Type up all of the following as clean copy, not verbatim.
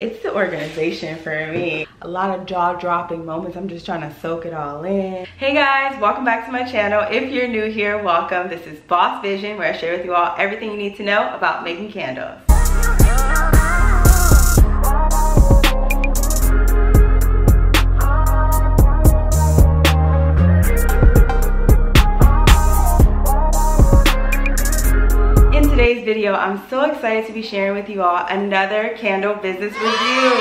It's the organization for me. A lot of jaw-dropping moments. I'm just trying to soak it all in. Hey guys, welcome back to my channel. If you're new here, welcome. This is Boss Vision, where I share with you all everything you need to know about making candles. Today's video, I'm so excited to be sharing with you all another candle business review.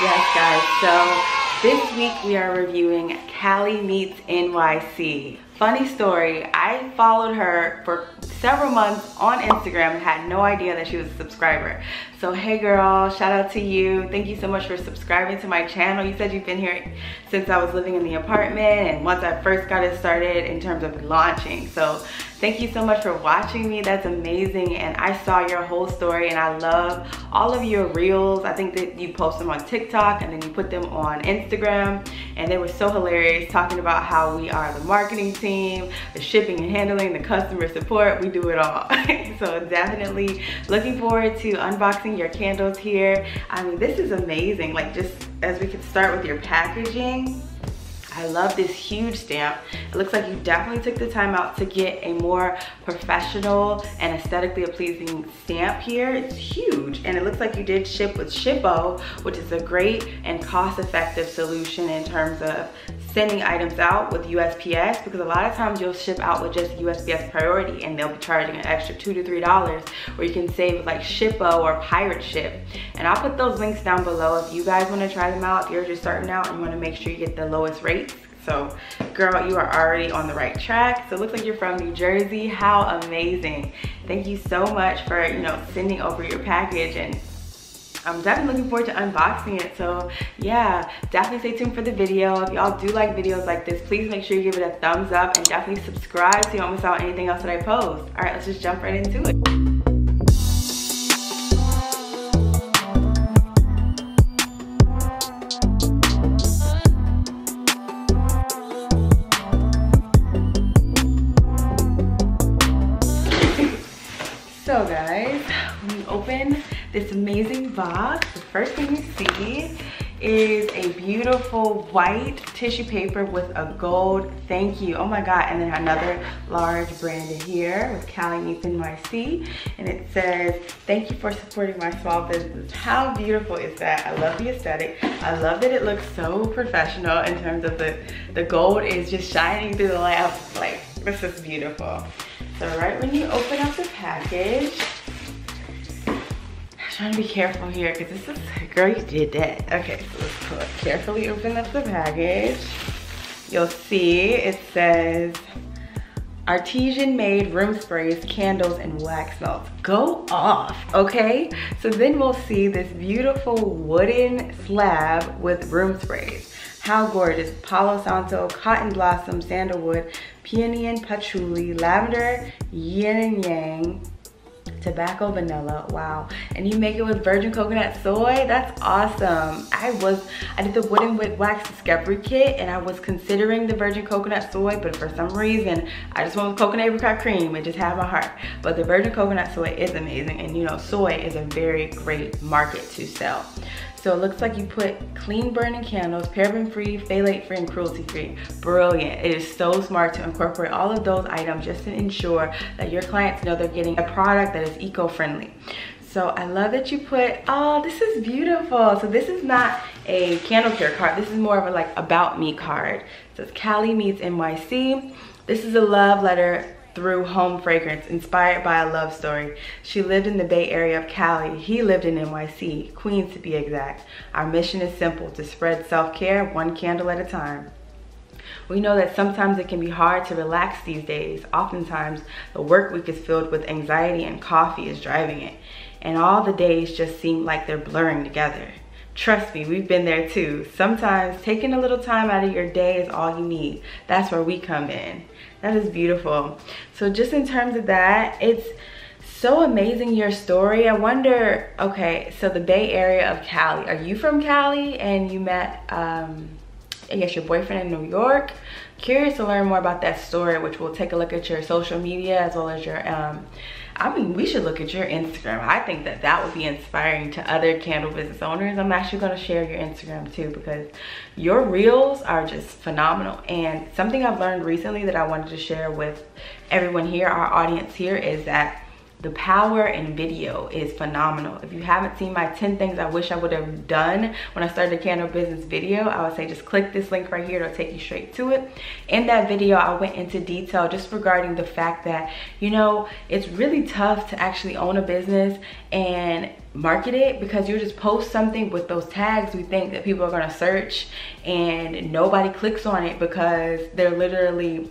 Yes guys, so this week we are reviewing CaliMeetsNYC. Funny story, I followed her for several months on Instagram and had no idea that she was a subscriber. So hey girl, shout out to you. Thank you so much for subscribing to my channel. You said you've been here since I was living in the apartment and once I first got it started in terms of launching. So thank you so much for watching me. That's amazing. And I saw your whole story and I love all of your reels. I think that you post them on TikTok and then you put them on Instagram. And they were so hilarious, talking about how we are the marketing team, the shipping and handling, the customer support. We do it all. So definitely looking forward to unboxing your candles here. I mean, this is amazing. Like, just as we could start with your packaging, I love this huge stamp. It looks like you definitely took the time out to get a more professional and aesthetically pleasing stamp here. It's huge, and it looks like you did ship with Shippo, which is a great and cost-effective solution in terms of sending items out with USPS, because a lot of times you'll ship out with just USPS priority and they'll be charging an extra $2 to $3, where you can save like Shippo or Pirate Ship. And I'll put those links down below if you guys want to try them out. If you're just starting out and you want to make sure you get the lowest rate, so girl, you are already on the right track. So it looks like you're from New Jersey. How amazing. Thank you so much for, you know, sending over your package, and I'm definitely looking forward to unboxing it. So yeah, definitely stay tuned for the video. If y'all do like videos like this, please make sure you give it a thumbs up and definitely subscribe so you don't miss out on anything else that I post. All right, let's just jump right into it. So guys, when you open this amazing box, the first thing you see is a beautiful white tissue paper with a gold thank you. Oh my God, and then another large branded here with CaliMeetsNYC, and it says, thank you for supporting my small business. How beautiful is that? I love the aesthetic. I love that it looks so professional in terms of the gold is just shining through the light. Like, this is beautiful. So right when you open up the package, I'm trying to be careful here because this is, girl, you did that. Okay, so let's pull it. Carefully open up the package. You'll see it says, artisan made room sprays, candles, and wax melts. Go off, okay? So then we'll see this beautiful wooden slab with room sprays. How gorgeous. Palo Santo, cotton blossom, sandalwood, peony and patchouli, lavender, yin and yang, tobacco, vanilla. Wow. And you make it with virgin coconut soy. That's awesome. I did the wooden wax discovery kit, and I was considering the virgin coconut soy, but for some reason I just went with coconut apricot cream. It just had my heart. But the virgin coconut soy is amazing, and you know, soy is a very great market to sell. So it looks like you put clean burning candles, paraben-free, phthalate-free, and cruelty-free. Brilliant. It is so smart to incorporate all of those items just to ensure that your clients know they're getting a product that is eco-friendly. So I love that you put, oh, this is beautiful. So this is not a candle care card. This is more of a like about me card. So it's CaliMeetsNYC. This is a love letter through home fragrance, inspired by a love story. She lived in the Bay Area of Cali. He lived in NYC, Queens to be exact. Our mission is simple, to spread self-care one candle at a time. We know that sometimes it can be hard to relax these days. Oftentimes, the work week is filled with anxiety and coffee is driving it. And all the days just seem like they're blurring together. Trust me, we've been there too. Sometimes taking a little time out of your day is all you need. That's where we come in. That is beautiful. So just in terms of that, it's so amazing, your story. I wonder, okay, so the Bay Area of Cali. Are you from Cali and you met, I guess, your boyfriend in New York? Curious to learn more about that story, which we'll take a look at your social media as well as your I mean, we should look at your Instagram. I think that that would be inspiring to other candle business owners. I'm actually going to share your Instagram too, because your reels are just phenomenal. And something I've learned recently that I wanted to share with everyone here, our audience here, is that the power in video is phenomenal. If you haven't seen my 10 things I wish I would have done when I started a candle business video, I would say just click this link right here. It'll take you straight to it. In that video, I went into detail just regarding the fact that, you know, it's really tough to actually own a business and market it, because you just post something with those tags. We think that people are gonna search and nobody clicks on it because they're literally,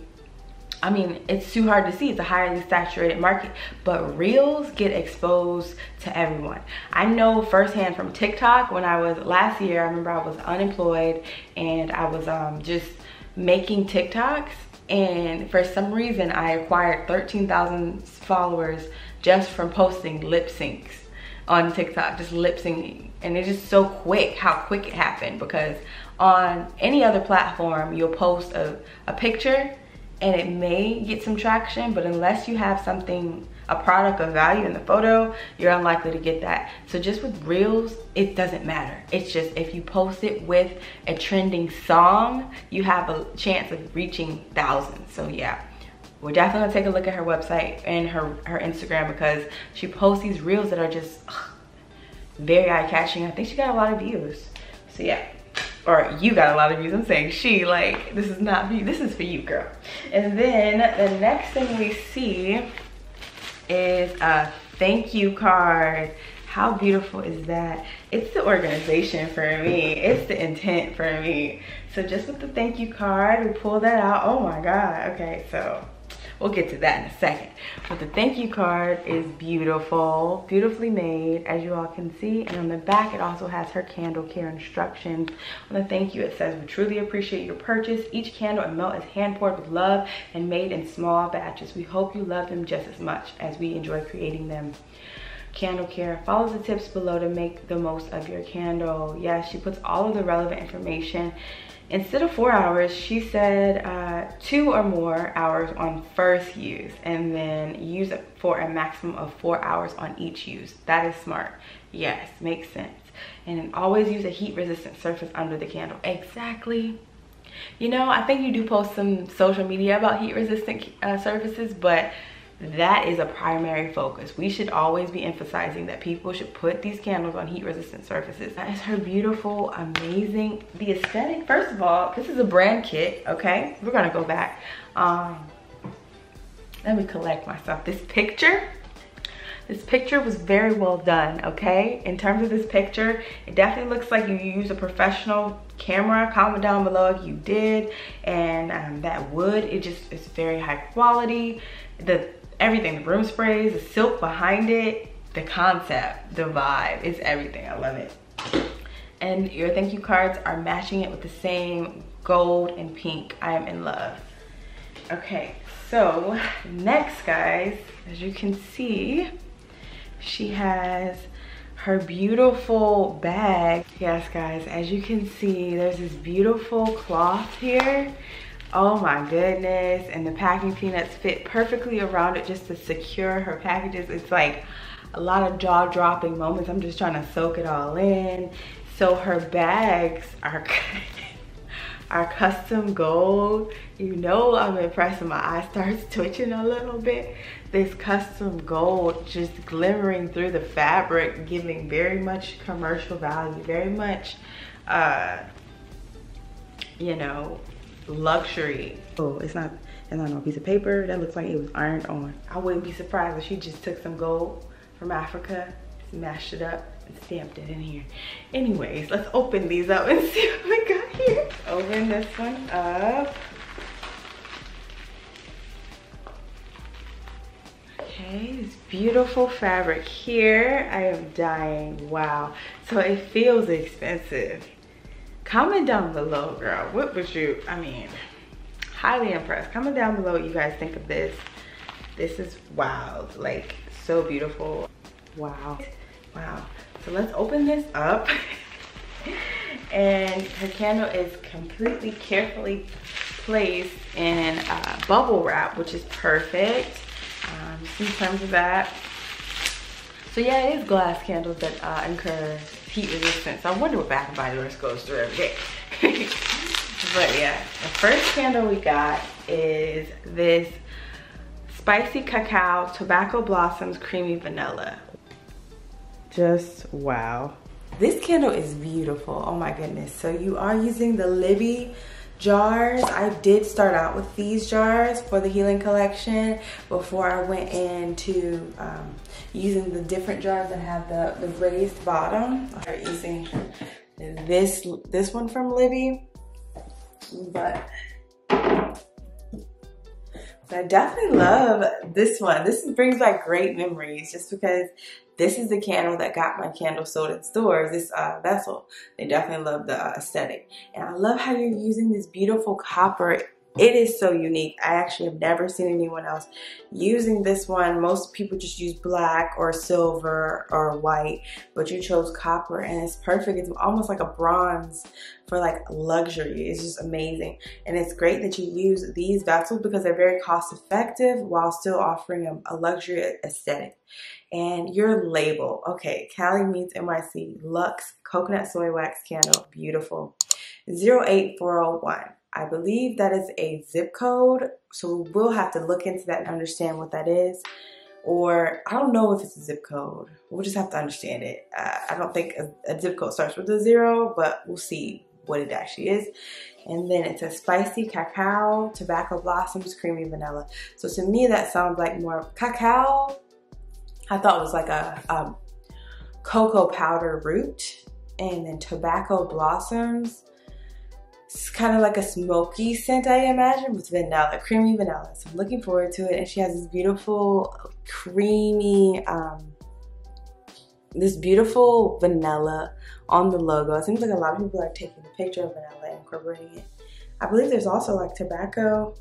I mean, it's too hard to see. It's a highly saturated market, but reels get exposed to everyone. I know firsthand from TikTok. When I was last year, I remember I was unemployed and I was just making TikToks, and for some reason I acquired 13,000 followers just from posting lip syncs on TikTok, just lip syncing. And it's just so quick how quick it happened, because on any other platform you'll post a picture and it may get some traction, but unless you have something, a product of value in the photo, you're unlikely to get that. So just with reels, it doesn't matter. It's just, if you post it with a trending song, you have a chance of reaching thousands. So yeah, we're definitely gonna take a look at her website and her Instagram, because she posts these reels that are just very eye-catching. I think she got a lot of views. So yeah. Or you got a lot of views. I'm saying she, like, this is not for you. This is for you, girl. And then the next thing we see is a thank you card. How beautiful is that? It's the organization for me. It's the intent for me. So just with the thank you card, we pull that out. Oh my God. Okay, so we'll get to that in a second. But the thank you card is beautiful, beautifully made, as you all can see. And on the back, it also has her candle care instructions. On the thank you, it says, "We truly appreciate your purchase. Each candle and melt is hand poured with love and made in small batches. We hope you love them just as much as we enjoy creating them. Candle care. Follow the tips below to make the most of your candle." Yeah, she puts all of the relevant information. Instead of 4 hours, she said 2 or more hours on first use, and then use it for a maximum of 4 hours on each use. That is smart. Yes, makes sense. And always use a heat resistant surface under the candle. Exactly. You know, I think you do post some social media about heat resistant surfaces, but that is a primary focus. We should always be emphasizing that people should put these candles on heat resistant surfaces. That is her beautiful, amazing, the aesthetic. First of all, this is a brand kit, okay? We're gonna go back. Let me collect myself. This picture was very well done, okay? In terms of this picture, it definitely looks like you use a professional camera. Comment down below if you did. And that wood, it just is very high quality. Everything, the room sprays, the silk behind it, the concept, the vibe, it's everything. I love it. And your thank you cards are matching it with the same gold and pink. I am in love. Okay, so next, guys, as you can see, she has her beautiful bag. Yes, guys, as you can see, there's this beautiful cloth here. Oh my goodness, and the packing peanuts fit perfectly around it just to secure her packages. It's like a lot of jaw-dropping moments. I'm just trying to soak it all in. So her bags are custom gold. You know I'm impressed when my eye starts twitching a little bit. This custom gold just glimmering through the fabric, giving very much commercial value, very much, you know, luxury. Oh, it's not on a piece of paper. That looks like it was ironed on. I wouldn't be surprised if she just took some gold from Africa, smashed it up, and stamped it in here. Anyways, let's open these up and see what we got here. Open this one up. Okay, this beautiful fabric here. I am dying. Wow. So it feels expensive. Comment down below, girl, what would you, I mean, highly impressed. Comment down below what you guys think of this. This is wild, like, so beautiful. Wow, wow. So let's open this up. And her candle is completely carefully placed in bubble wrap, which is perfect. some tons of that. So yeah, it is glass candles that incur heat resistance. I wonder what Bath and Body Works goes through every day. But yeah, the first candle we got is this Spicy Cacao Tobacco Blossoms Creamy Vanilla. Just wow. This candle is beautiful, oh my goodness. So you are using the Libby jars. I did start out with these jars for the Healing Collection before I went into using the different jars that have the raised bottom. I started using this one from Libby, but I definitely love this one. This brings back great memories just because this is the candle that got my candle sold at stores, this vessel. They definitely love the aesthetic. And I love how you're using this beautiful copper. It is so unique. I actually have never seen anyone else using this one. Most people just use black or silver or white, but you chose copper and it's perfect. It's almost like a bronze for like luxury. It's just amazing. And it's great that you use these vessels because they're very cost effective while still offering a luxury aesthetic. And your label, okay, CaliMeetsNYC Luxe Coconut Soy Wax Candle, beautiful, 08401. I believe that is a zip code, so we will have to look into that and understand what that is. Or I don't know if it's a zip code. We'll just have to understand it. I don't think a zip code starts with a 0, but we'll see what it actually is. And then it's a Spicy Cacao Tobacco Blossoms Creamy Vanilla. So to me that sounds like more cacao. I thought it was like a cocoa powder root, and then tobacco blossoms. It's kind of like a smoky scent, I imagine, with vanilla, creamy vanilla. So I'm looking forward to it. And she has this beautiful, creamy, this beautiful vanilla on the logo. It seems like a lot of people are taking a picture of vanilla and incorporating it. I believe there's also like tobacco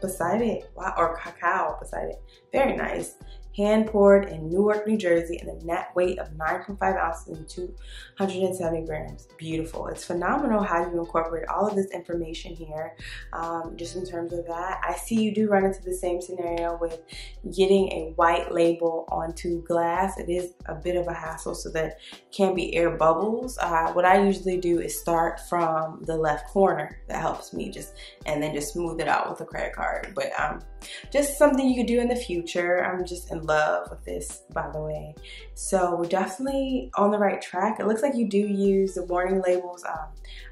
beside it, wow, or cacao beside it. Very nice. Hand poured in Newark, New Jersey, and a net weight of 9.5 ounces and 270 grams. Beautiful. It's phenomenal how you incorporate all of this information here. Just in terms of that, I see you do run into the same scenario with getting a white label onto glass. It is a bit of a hassle, so that can be air bubbles. What I usually do is start from the left corner. That helps me just, and then just smooth it out with a credit card. But just something you could do in the future. I'm just in love with this, by the way. So we're definitely on the right track. It looks like you do use the warning labels.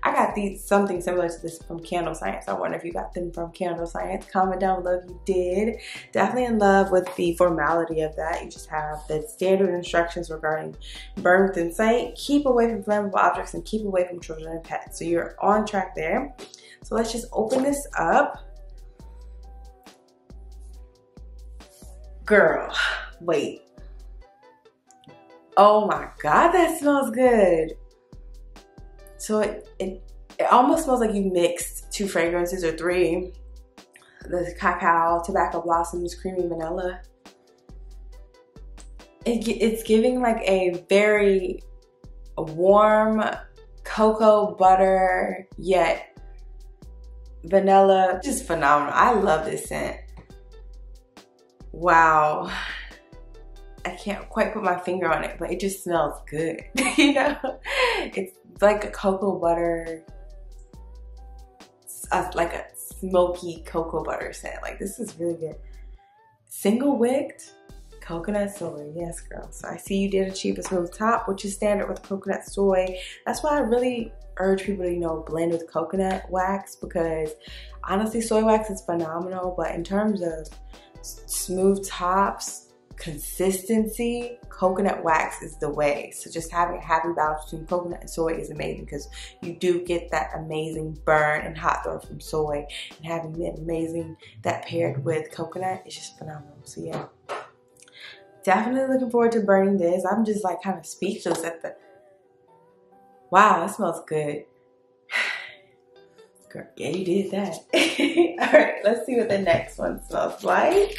I got these, something similar to this from Candle Science. I wonder if you got them from Candle Science. Comment down below if you did. Definitely in love with the formality of that. You just have the standard instructions regarding burn within sight, keep away from flammable objects, and keep away from children and pets. So you're on track there. So let's just open this up. Girl, wait. Oh my God, that smells good. So it almost smells like you mixed two fragrances or three. The cacao, tobacco blossoms, creamy vanilla. It's giving like a very warm cocoa butter, yet vanilla. Just phenomenal. I love this scent. Wow, I can't quite put my finger on it, but it just smells good. You know, it's like a cocoa butter, like a smoky cocoa butter scent. Like, this is really good. Single wicked coconut soy, yes girl. So I see you did achieve a smooth top, which is standard with coconut soy. That's why I really urge people to, you know, blend with coconut wax, because honestly soy wax is phenomenal, but in terms of smooth tops, consistency, coconut wax is the way. So just having a happy balance between coconut and soy is amazing, because you do get that amazing burn and hot throw from soy, and having that amazing, that paired with coconut is just phenomenal. So yeah, definitely looking forward to burning this. I'm just like kind of speechless at the, wow, that smells good. Girl, yeah, you did that. All right, let's see what the next one smells like.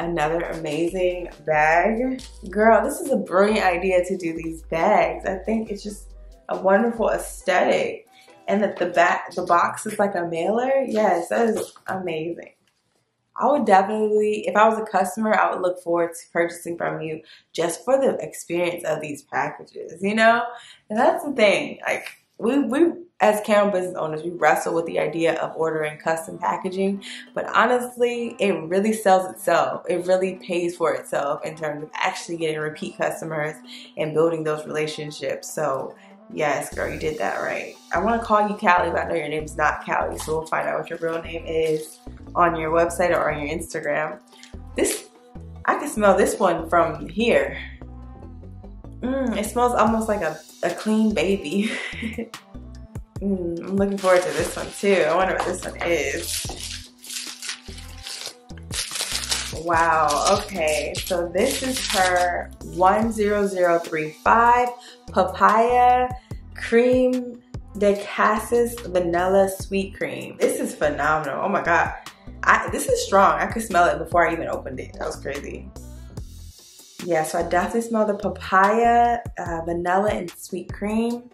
Another amazing bag. Girl, this is a brilliant idea to do these bags. I think it's just a wonderful aesthetic. And that the box is like a mailer. Yes, that is amazing. I would definitely, if I was a customer, I would look forward to purchasing from you just for the experience of these packages, you know? And that's the thing. Like, we as candle business owners, we wrestle with the idea of ordering custom packaging, but honestly, it really sells itself. It really pays for itself in terms of actually getting repeat customers and building those relationships. So yes, girl, you did that right. I want to call you Callie, but I know your name's not Callie, so we'll find out what your real name is on your website or on your Instagram. This, I can smell this one from here. It smells almost like a clean baby. I'm looking forward to this one too. I wonder what this one is. Wow, okay, so this is her 10035 papaya cream de cassis vanilla sweet cream. This is phenomenal. Oh my god, this is strong. I could smell it before I even opened it. That was crazy. Yeah, so I definitely smell the papaya, vanilla, and sweet cream.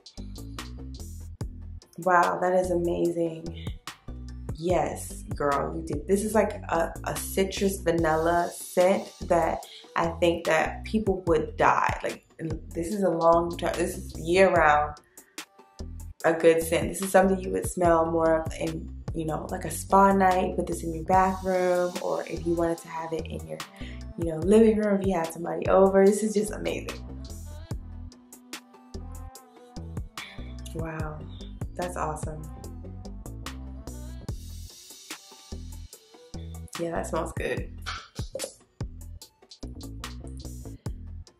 Wow, that is amazing. Yes, girl, you did. This is like a citrus vanilla scent that I think that people would die. Like, this is a long term, this is year round, a good scent. This is something you would smell more of in, you know, like a spa night. Put this in your bathroom, or if you wanted to have it in your, you know, living room if you had somebody over. This is just amazing. Wow, that's awesome. Yeah, that smells good.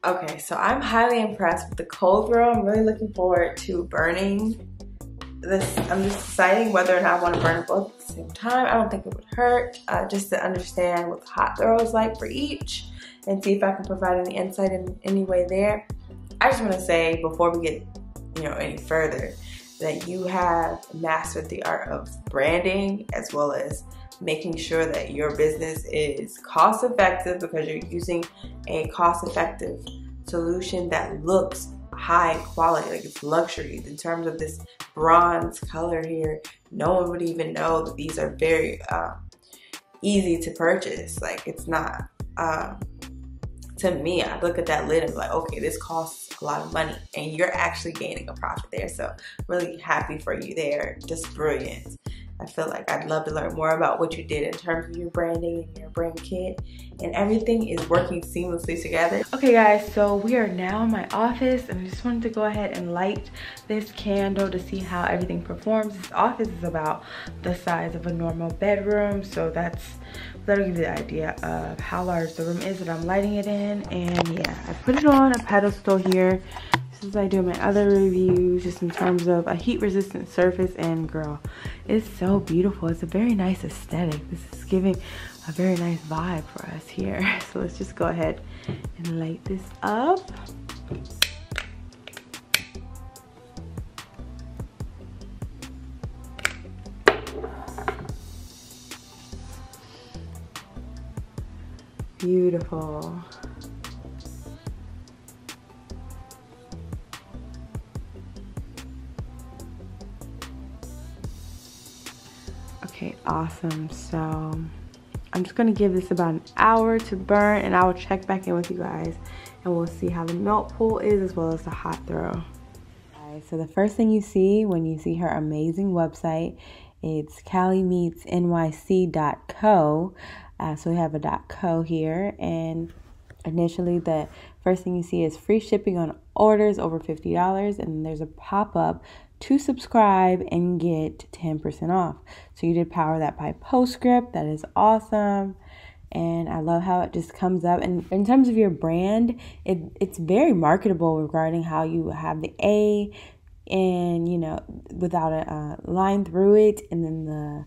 Okay, so I'm highly impressed with the cold roll. I'm really looking forward to burning this. I'm just deciding whether or not I want to burn them both at the same time. I don't think it would hurt, just to understand what the hot throw is like for each and see if I can provide any insight in any way there. I just want to say before we get, you know, any further, that you have mastered the art of branding as well as making sure that your business is cost effective, because you're using a cost effective solution that looks high quality, like it's luxury. In terms of this bronze color here, no one would even know that these are very easy to purchase. Like, it's not, to me, I look at that lid and be like, okay, this costs a lot of money, and you're actually gaining a profit there. So really happy for you there, just brilliant. I feel like I'd love to learn more about what you did in terms of your branding and your brand kit, and everything is working seamlessly together. Okay guys, so we are now in my office, and I just wanted to go ahead and light this candle to see how everything performs. This office is about the size of a normal bedroom, so that'll give you the idea of how large the room is that I'm lighting it in. And yeah, I put it on a pedestal here, as I do in my other reviews, just in terms of a heat resistant surface. And girl, it's so beautiful. It's a very nice aesthetic. This is giving a very nice vibe for us here. So let's just go ahead and light this up. Beautiful. Okay, awesome. So I'm just gonna give this about an hour to burn, and I will check back in with you guys, and we'll see how the melt pool is as well as the hot throw. All right, so the first thing you see when you see her amazing website, it's CaliMeetsNYC.co. So we have a .co here, and initially the first thing you see is free shipping on orders over $50, and there's a pop-up to subscribe and get 10% off. So you did power that by Postscript. That is awesome. And I love how it just comes up. And in terms of your brand, it's very marketable regarding how you have the A and, you know, without a line through it. And then the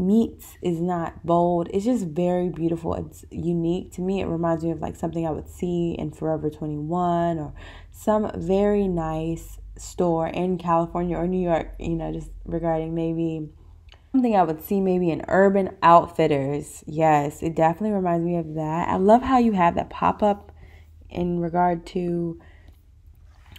meats is not bold. It's just very beautiful. It's unique to me. It reminds me of like something I would see in Forever 21 or some very nice store in California or New York, you know, just regarding maybe something I would see maybe in Urban Outfitters. Yes, it definitely reminds me of that. I love how you have that pop-up in regard to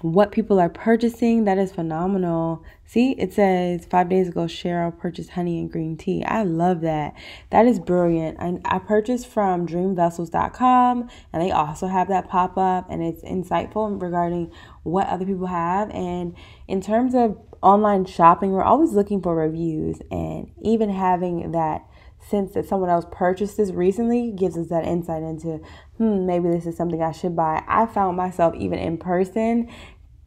what people are purchasing. That is phenomenal. See, it says 5 days ago, Cheryl purchased honey and green tea. I love that. That is brilliant. I purchased from dreamvessels.com, and they also have that pop up, and it's insightful regarding what other people have. And in terms of online shopping, we're always looking for reviews, and even having that sense that someone else purchased this recently gives us that insight into, maybe this is something I should buy. I found myself even in person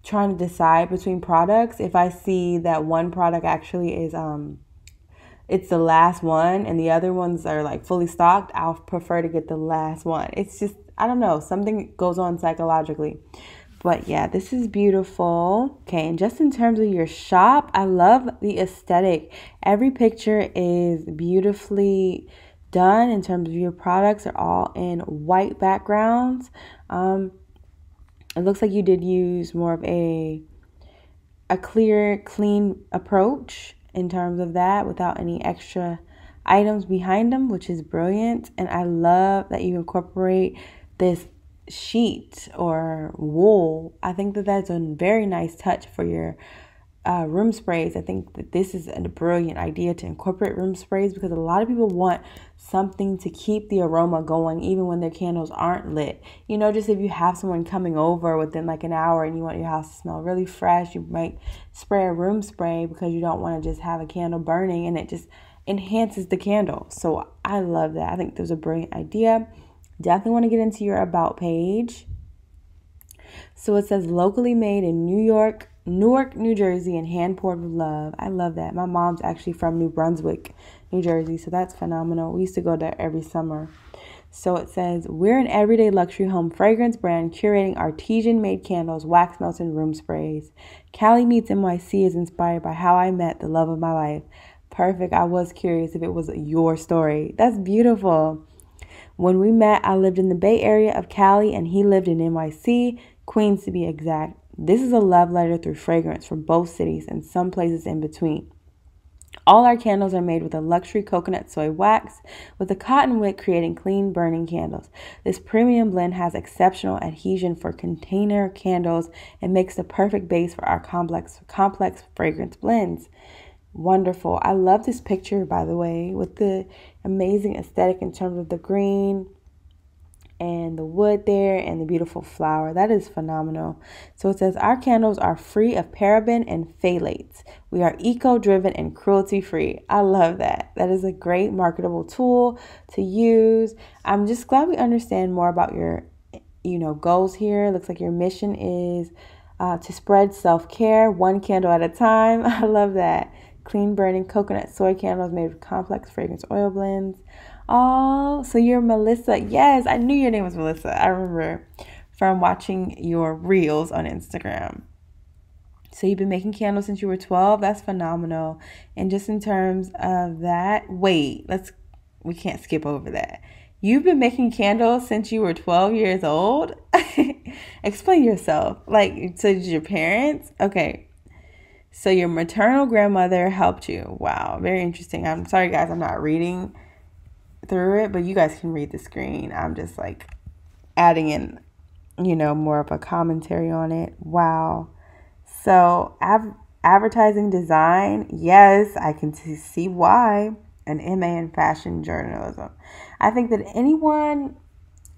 trying to decide between products. If I see that one product actually is, it's the last one and the other ones are like fully stocked, I'll prefer to get the last one. It's just, I don't know, something goes on psychologically. But yeah, this is beautiful. Okay, and just in terms of your shop, I love the aesthetic. Every picture is beautifully done in terms of your products are all in white backgrounds. It looks like you did use more of a clear, clean approach in terms of that without any extra items behind them, which is brilliant. And I love that you incorporate this sheet or wool. I think that that's a very nice touch for your room sprays. I think that this is a brilliant idea to incorporate room sprays, because a lot of people want something to keep the aroma going even when their candles aren't lit. You know, just if you have someone coming over within like an hour and you want your house to smell really fresh, you might spray a room spray because you don't want to just have a candle burning and it just enhances the candle. So I love that. I think there's a brilliant idea. Definitely want to get into your about page. So it says locally made in New York, Newark, New Jersey, and hand poured with love. I love that. My mom's actually from New Brunswick, New Jersey, so that's phenomenal. We used to go there every summer. So it says, we're an everyday luxury home fragrance brand curating artisan-made candles, wax melts, and room sprays. Cali Meets NYC is inspired by how I met the love of my life. Perfect. I was curious if it was your story. That's beautiful. When we met, I lived in the Bay Area of Cali, and he lived in NYC, Queens to be exact. This is a love letter through fragrance for both cities and some places in between. All our candles are made with a luxury coconut soy wax with a cotton wick, creating clean burning candles. This premium blend has exceptional adhesion for container candles and makes the perfect base for our complex fragrance blends. Wonderful. I love this picture, by the way, with the amazing aesthetic in terms of the green and the wood there and the beautiful flower. That is phenomenal. So it says, our candles are free of paraben and phthalates. We are eco-driven and cruelty-free. I love that. That is a great marketable tool to use. I'm just glad we understand more about your, goals here. It looks like your mission is to spread self-care one candle at a time. I love that. Clean burning coconut soy candles made with complex fragrance oil blends. Oh, so you're Melissa. Yes, I knew your name was Melissa. I remember from watching your reels on Instagram. So you've been making candles since you were 12. That's phenomenal. And just in terms of that, wait, we can't skip over that. You've been making candles since you were 12 years old? Explain yourself. Like, so did your parents? Okay. So your maternal grandmother helped you. Wow, very interesting. I'm sorry, guys, I'm not reading through it, but you guys can read the screen. I'm just like adding in, more of a commentary on it. Wow. So advertising design. Yes, I can see why. An MA in fashion journalism. I think that anyone,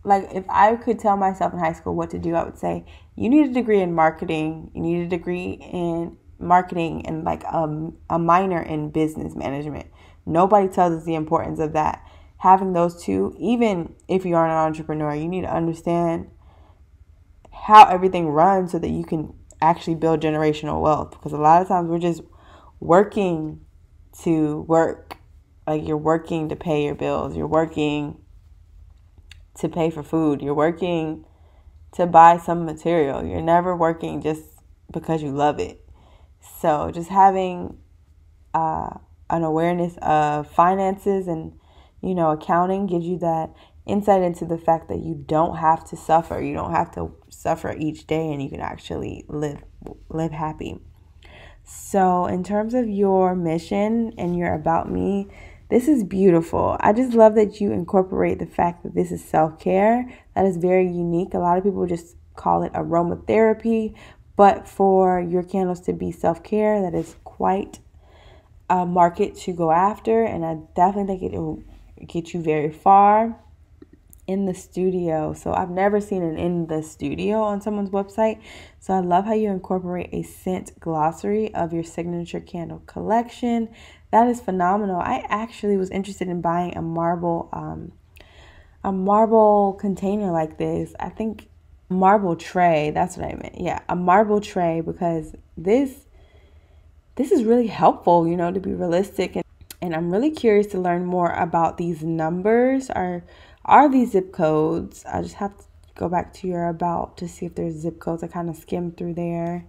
like if I could tell myself in high school what to do, I would say you need a degree in marketing. You need a degree in marketing and like a minor in business management. Nobody tells us the importance of that. Having those two, even if you aren't an entrepreneur, you need to understand how everything runs so that you can actually build generational wealth, because a lot of times we're just working to work. Like, you're working to pay your bills, you're working to pay for food, you're working to buy some material. You're never working just because you love it. So just having an awareness of finances and, accounting gives you that insight into the fact that you don't have to suffer. You don't have to suffer each day, and you can actually live happy. So in terms of your mission and your about me, this is beautiful. I just love that you incorporate the fact that this is self-care. That is very unique. A lot of people just call it aromatherapy, But for your candles to be self-care, that is quite a market to go after. And I definitely think it will get you very far in the studio. So I've never seen an in the studio on someone's website. So I love how you incorporate a scent glossary of your signature candle collection. That is phenomenal. I actually was interested in buying a marble container like this. I think marble tray, that's what I meant. Yeah, a marble tray, because this is really helpful, you know, to be realistic. And I'm really curious to learn more about these numbers. Are these zip codes? I just have to go back to your about to see if there's zip codes. I kind of skimmed through there.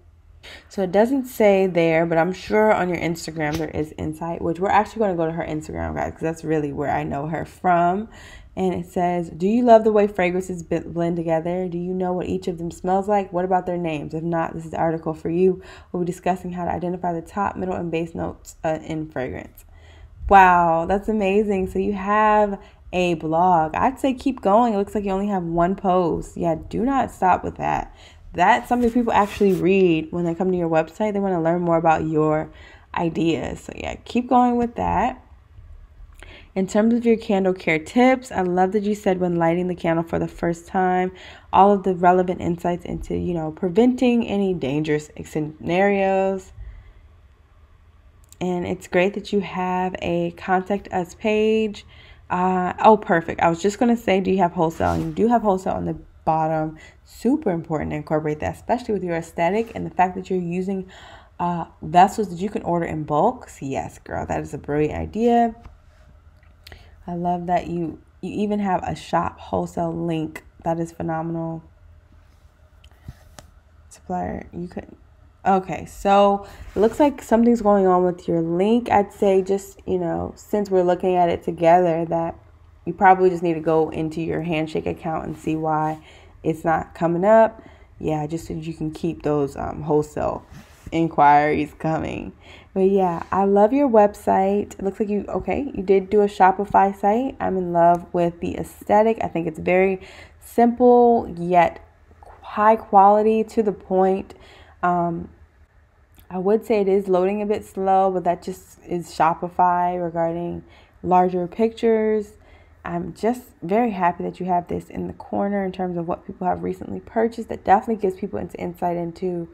So it doesn't say there, but I'm sure on your Instagram there is insight, which we're actually going to go to her Instagram, guys, because that's really where I know her from. And it says, do you love the way fragrances blend together? Do you know what each of them smells like? What about their names? If not, this is the article for you. We'll be discussing how to identify the top, middle, and base notes in fragrance. Wow, that's amazing. So you have a blog. I'd say keep going. It looks like you only have one post. Yeah, do not stop with that. That's something people actually read when they come to your website. They want to learn more about your ideas. So yeah, keep going with that. In terms of your candle care tips, I love that you said when lighting the candle for the first time, all of the relevant insights into, you know, preventing any dangerous scenarios. And it's great that you have a contact us page. Oh, perfect. I was just going to say, do you have wholesale? And you do have wholesale on the bottom. Super important to incorporate that, especially with your aesthetic and the fact that you're using vessels that you can order in bulk. So yes, girl, that is a brilliant idea. I love that you even have a shop wholesale link. That is phenomenal. Supplier, you could. Okay, so it looks like something's going on with your link. I'd say just, you know, since we're looking at it together, that you probably just need to go into your Handshake account and see why it's not coming up. Yeah, just so you can keep those wholesale inquiries coming. But yeah, I love your website. It looks like you did do a Shopify site. I'm in love with the aesthetic. I think it's very simple yet high quality, to the point. I would say it is loading a bit slow, but that just is Shopify regarding larger pictures. I'm just very happy that you have this in the corner in terms of what people have recently purchased. That definitely gives people insight into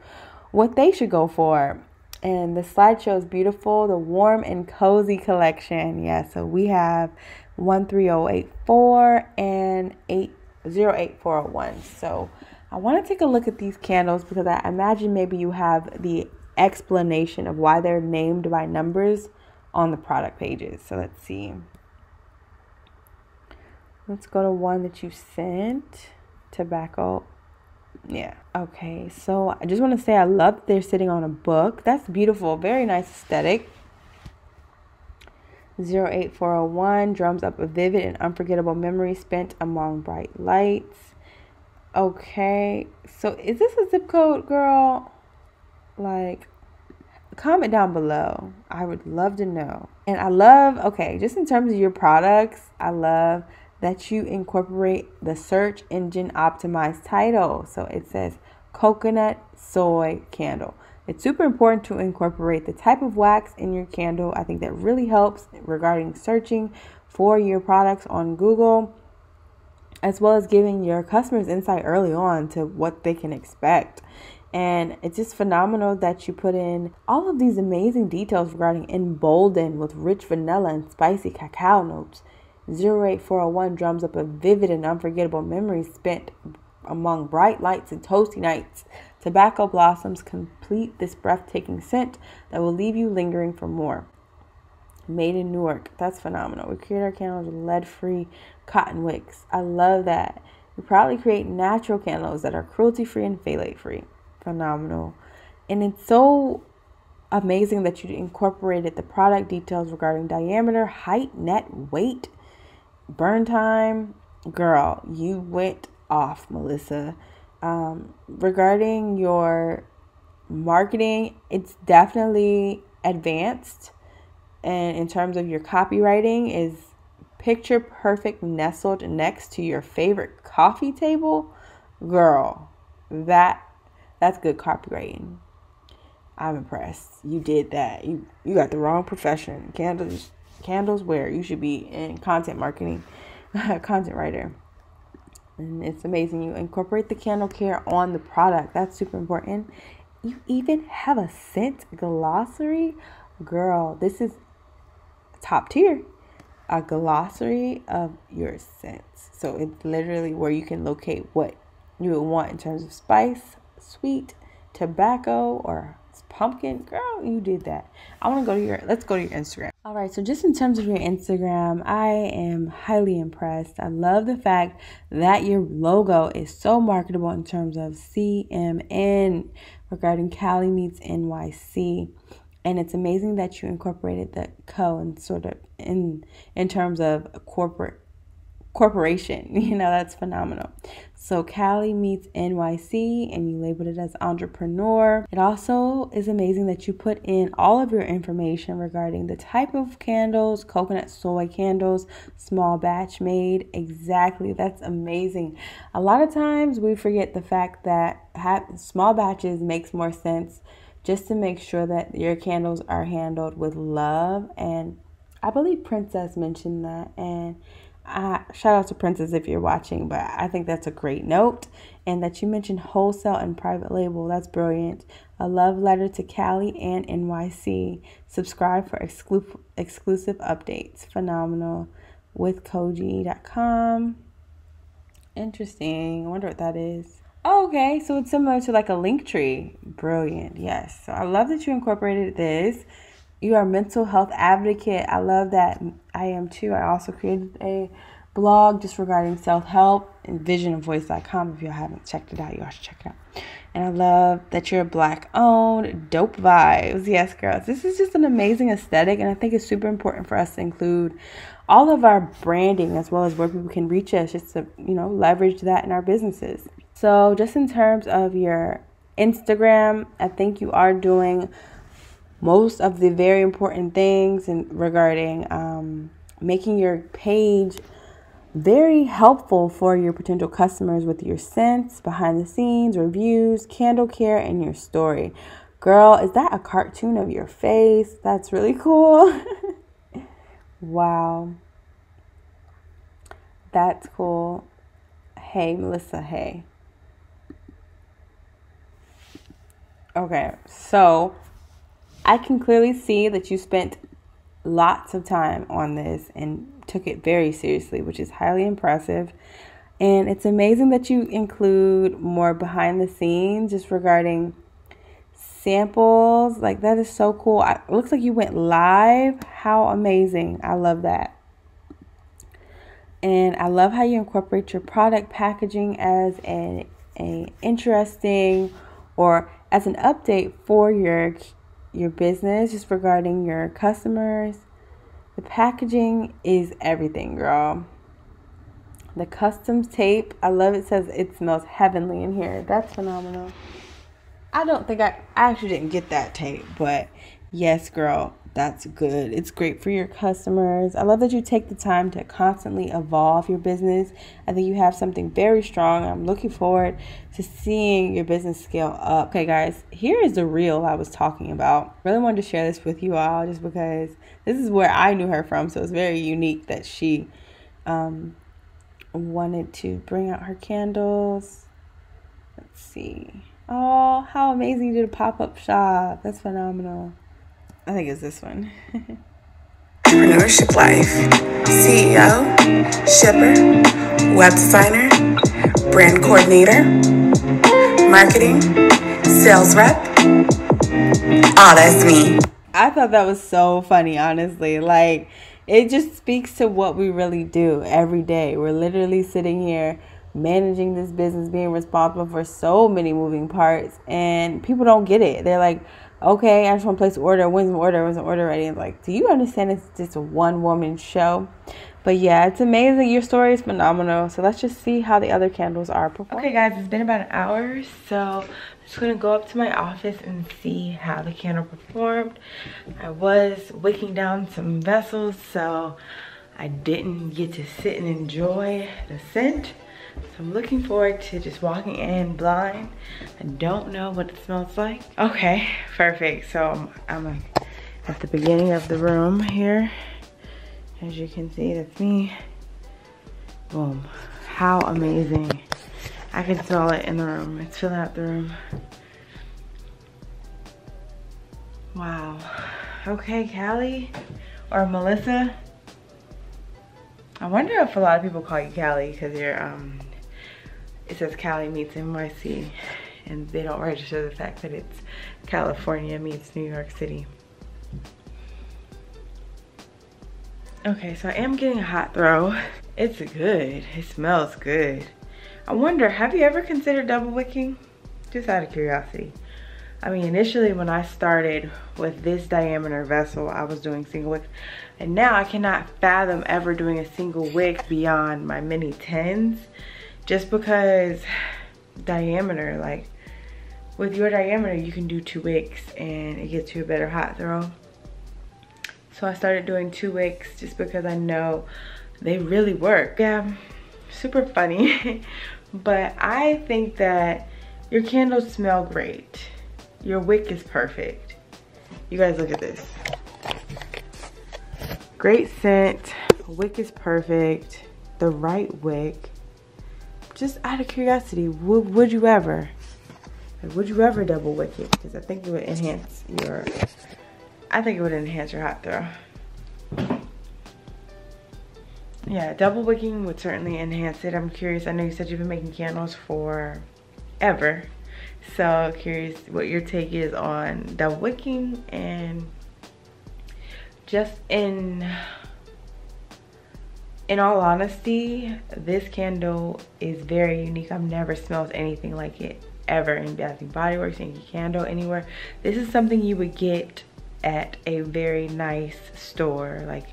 what they should go for. And the slideshow is beautiful. The warm and cozy collection. Yeah, so we have 13084 and 808401. So I want to take a look at these candles, because I imagine maybe you have the explanation of why they're named by numbers on the product pages. So let's see. Let's go to one that you sent. Tobacco. Yeah. Okay, so I just want to say I love that they're sitting on a book. That's beautiful. Very nice aesthetic. 08401 drums up a vivid and unforgettable memory spent among bright lights. Okay, so is this a zip code, girl? Like, comment down below. I would love to know. And I love, okay, just in terms of your products, I love that you incorporate the search engine optimized title. So it says coconut soy candle. It's super important to incorporate the type of wax in your candle. I think that really helps regarding searching for your products on Google, as well as giving your customers insight early on to what they can expect. And it's just phenomenal that you put in all of these amazing details regarding emboldened with rich vanilla and spicy cacao notes. 08401 drums up a vivid and unforgettable memory spent among bright lights and toasty nights. Tobacco blossoms complete this breathtaking scent that will leave you lingering for more. Made in Newark. That's phenomenal. We create our candles with lead-free cotton wicks. I love that. We proudly create natural candles that are cruelty-free and phthalate-free. Phenomenal. And it's so amazing that you incorporated the product details regarding diameter, height, net, weight, burn time. Girl, you went off, Melissa. Regarding your marketing, it's definitely advanced, and in terms of your copywriting is picture perfect nestled next to your favorite coffee table. Girl, that That's good copywriting. I'm impressed. You did that. You got the wrong profession. Candles where you should be in content marketing, content writer. And it's amazing. You incorporate the candle care on the product. That's super important. You even have a scent glossary. Girl, this is top tier. A glossary of your scents. So it's literally where you can locate what you would want in terms of spice, sweet, tobacco, or pumpkin. Girl, you did that. I want to go to your, let's go to your Instagram. All right, so just in terms of your Instagram, I am highly impressed. I love the fact that your logo is so marketable in terms of CMN regarding CaliMeetsNYC. And it's amazing that you incorporated the co and sort of in terms of corporation. You know, that's phenomenal. So CaliMeetsNYC, and you labeled it as entrepreneur. It also is amazing that you put in all of your information regarding the type of candles, coconut soy candles, small batch made. Exactly. That's amazing. A lot of times we forget the fact that small batches makes more sense, just to make sure that your candles are handled with love. And I believe Princess mentioned that, and shout out to Princess if you're watching, but I think that's a great note. And that you mentioned wholesale and private label. That's brilliant. A love letter to Cali and NYC. Subscribe for exclusive updates. Phenomenal. With koji.com. Interesting. I wonder what that is. Okay, so it's similar to like a link tree. Brilliant. Yes. So I love that you incorporated this. You are a mental health advocate. I love that. I am too. I also created a blog just regarding self-help and visionandvoice.com. If y'all haven't checked it out, y'all should check it out. And I love that you're Black owned. Dope vibes. Yes, girls. This is just an amazing aesthetic, and I think it's super important for us to include all of our branding as well as where people can reach us, just to, you know, leverage that in our businesses. So just in terms of your Instagram, I think you are doing most of the very important things in regarding making your page very helpful for your potential customers with your scents, behind the scenes, reviews, candle care, and your story. Girl, is that a cartoon of your face? That's really cool. Wow. That's cool. Hey, Melissa, hey. Okay, so I can clearly see that you spent lots of time on this and took it very seriously, which is highly impressive. And it's amazing that you include more behind the scenes just regarding samples. Like, that is so cool. It looks like you went live. How amazing. I love that. And I love how you incorporate your product packaging as an interesting, or as an update for your business, just regarding your customers. The packaging is everything, girl. The custom tape, I love it. Says it smells heavenly in here. That's phenomenal. I don't think I actually didn't get that tape, but yes, girl, that's good. It's great for your customers. I love that you take the time to constantly evolve your business. I think you have something very strong. I'm looking forward to seeing your business scale up. Okay, guys, here is the reel I was talking about. Really wanted to share this with you all just because this is where I knew her from. So it's very unique that she wanted to bring out her candles. Let's see. Oh, how amazing you did a pop-up shop. That's phenomenal. I think it's this one. Entrepreneurship life. CEO, shipper, web designer, brand coordinator, marketing, sales rep. Oh, that's me. I thought that was so funny, honestly. Like, it just speaks to what we really do every day. We're literally sitting here managing this business, being responsible for so many moving parts, and people don't get it. They're like, okay, I just want to place an order. When's an order? When's an order ready? And like, do you understand it's just a one-woman show? But yeah, it's amazing. Your story is phenomenal. So let's just see how the other candles are performing. Okay, guys, it's been about an hour. So I'm just going to go up to my office and see how the candle performed. I was wicking down some vessels, so I didn't get to sit and enjoy the scent. So I'm looking forward to just walking in blind. I don't know what it smells like. Okay, perfect. So I'm at the beginning of the room here. As you can see, that's me. Boom. How amazing. I can smell it in the room. It's filling out the room. Wow. Okay, Callie or Melissa. I wonder if a lot of people call you Callie because you're, it says Cali Meets NYC and they don't register the fact that it's California meets New York City. Okay, so I am getting a hot throw. It's good, it smells good. I wonder, have you ever considered double wicking? Just out of curiosity. I mean, initially when I started with this diameter vessel, I was doing single wicks. And now I cannot fathom ever doing a single wick beyond my mini 10s. Just because diameter, like with your diameter, you can do 2 wicks and it gets you a better hot throw. So I started doing 2 wicks just because I know they really work. Yeah, super funny. But I think that your candles smell great. Your wick is perfect. You guys look at this. Great scent, wick is perfect, the right wick. Just out of curiosity, would you ever double wick it? Because I think it would enhance your, hot throw. Yeah, double wicking would certainly enhance it. I'm curious, I know you said you've been making candles forever. So curious what your take is on double wicking and just in all honesty, this candle is very unique. I've never smelled anything like it ever in Bath and Body Works, any candle, anywhere. This is something you would get at a very nice store like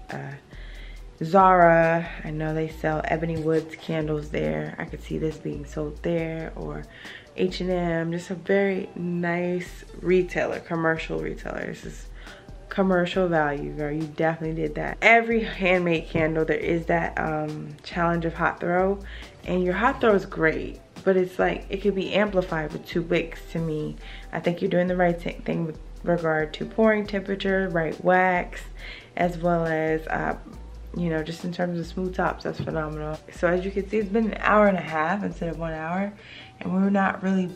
Zara. I know they sell Ebony Woods candles there. I could see this being sold there, or H&M, just a very nice retailer, commercial retailer. This is commercial value, girl. You definitely did that. Every handmade candle, there is that challenge of hot throw, and your hot throw is great, but it's like it could be amplified with 2 wicks to me. I think you're doing the right thing with regard to pouring temperature, right wax, as well as you know, just in terms of smooth tops, that's phenomenal. So as you can see, it's been 1.5 hours instead of 1 hour, and we're not really,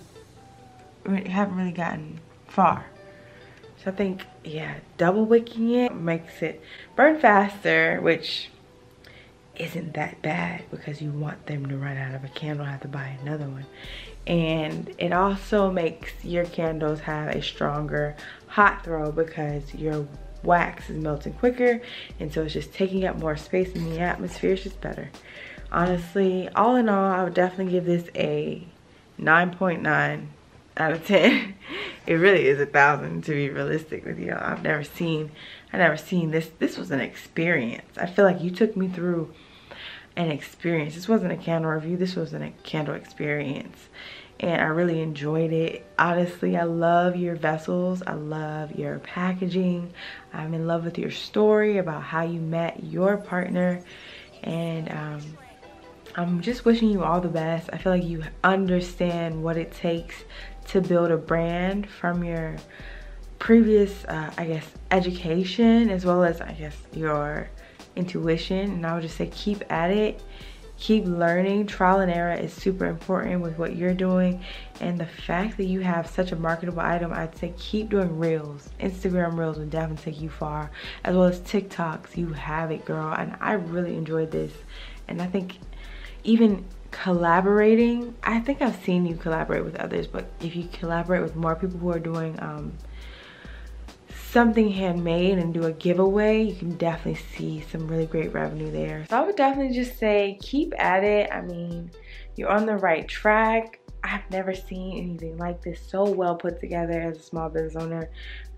we haven't really gotten far. So I think, yeah, double wicking it makes it burn faster, which isn't that bad because you want them to run out of a candle, have to buy another one. And it also makes your candles have a stronger hot throw because your wax is melting quicker, and so it's just taking up more space in the atmosphere. It's just better. Honestly, all in all, I would definitely give this a 9.9 out of 10. It really is 1,000 to be realistic with you. I've never seen this. This was an experience. I feel like you took me through an experience. This wasn't a candle review. This wasn't a candle experience. And I really enjoyed it. Honestly, I love your vessels. I love your packaging. I'm in love with your story about how you met your partner. And I'm just wishing you all the best. I feel like you understand what it takes to build a brand from your previous, I guess, education, as well as, I guess, your intuition. And I would just say keep at it. Keep learning. Trial and error is super important with what you're doing, and the fact that you have such a marketable item, I'd say keep doing reels. Instagram reels would definitely take you far, as well as TikToks. You have it, girl, and I really enjoyed this. And I think even collaborating, I think I've seen you collaborate with others, but if you collaborate with more people who are doing something handmade and do a giveaway, you can definitely see some really great revenue there. So I would definitely just say keep at it. I mean, you're on the right track. I've never seen anything like this so well put together as a small business owner.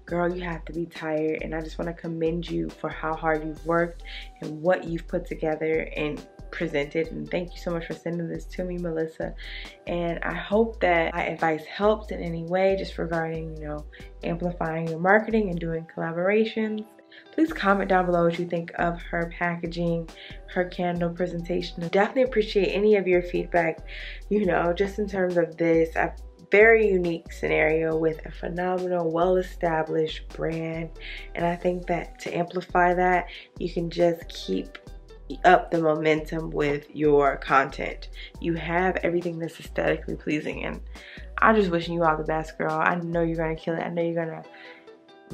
Girl, you have to be tired, and I just want to commend you for how hard you've worked and what you've put together and presented. And thank you so much for sending this to me, Melissa. And I hope that my advice helps in any way, just regarding, you know, amplifying your marketing and doing collaborations. Please comment down below what you think of her packaging, her candle presentation. I definitely appreciate any of your feedback, you know, just in terms of this. A very unique scenario with a phenomenal, well-established brand. And I think that to amplify that, you can just keep up the momentum with your content. You have everything that's aesthetically pleasing, and I'm just wishing you all the best, girl. I know you're gonna kill it. I know you're gonna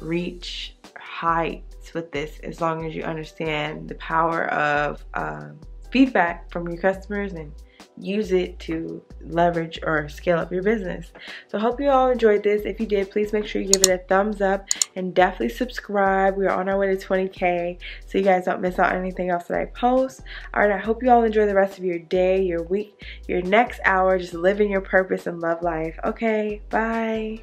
reach heights with this, as long as you understand the power of feedback from your customers and use it to leverage or scale up your business. So hope you all enjoyed this. If you did, please make sure you give it a thumbs up and definitely subscribe. We are on our way to 20K, so you guys don't miss out on anything else that I post. All right, I hope you all enjoy the rest of your day, your week, your next hour. Just living your purpose and love life. Okay, bye.